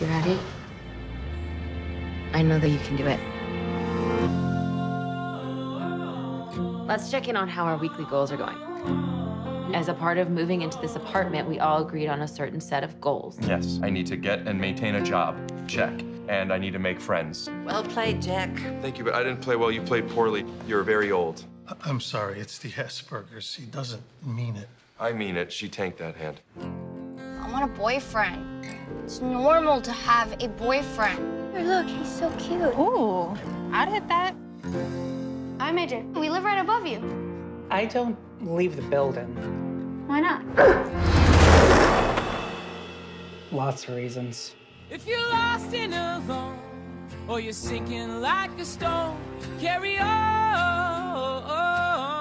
You ready? I know that you can do it. Let's check in on how our weekly goals are going. As a part of moving into this apartment, we all agreed on a certain set of goals. Yes, I need to get and maintain a job. Check. And I need to make friends. Well played, Jack. Thank you, but I didn't play well. You played poorly. You're very old. I'm sorry. It's the Asperger's. He doesn't mean it. I mean it. She tanked that hand. I want a boyfriend. It's normal to have a boyfriend. Here, look, he's so cute. Ooh, I'd hit that. I'm AJ. We live right above you. I don't leave the building. Why not? Lots of reasons. If you're lost and alone, or you're sinking like a stone, carry on.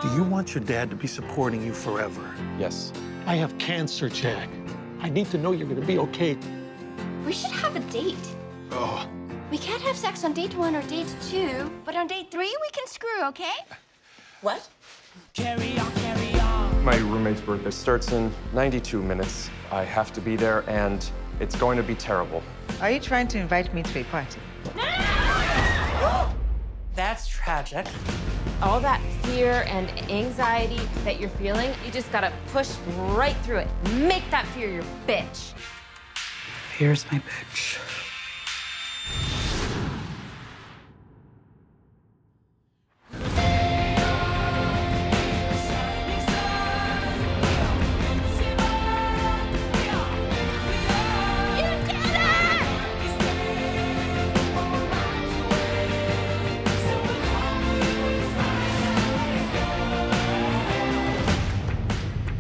Do you want your dad to be supporting you forever? Yes. I have cancer, Jack. I need to know you're going to be okay. We should have a date. Oh. We can't have sex on date 1 or date 2, but on date 3 we can screw, okay? What? Carry on, carry on. My roommate's birthday starts in 92 minutes. I have to be there, and it's going to be terrible. Are you trying to invite me to a party? No! That's tragic. All that fear and anxiety that you're feeling, you just gotta push right through it. Make that fear your bitch. Fear's my bitch.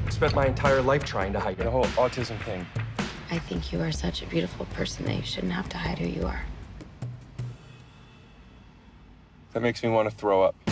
I spent my entire life trying to hide it. The whole autism thing. I think you are such a beautiful person that you shouldn't have to hide who you are. That makes me want to throw up.